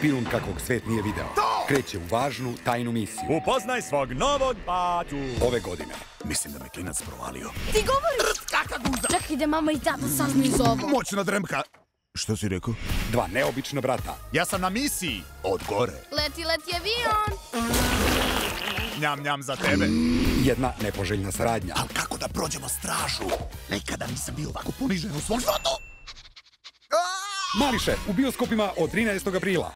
Špijun kakvog svet nije video kreće u važnu tajnu misiju. Upoznaj svog novog batu. Ove godine. Mislim da me klinac provalio. Ti govoriš? Kaka guza! Čekaj da mama i tata saznaju iz ovo. Moćna dremka. Što si rekao? Dva neobična brata. Ja sam na misiji. Od gore. Leti, leti avion. Njam, njam za tebe. Jedna nepoželjna saradnja. Ali kako da prođemo stražu? Nekada nisam bio ovako ponižen u svom životu. Mališe, u bioskopima od 13. aprila.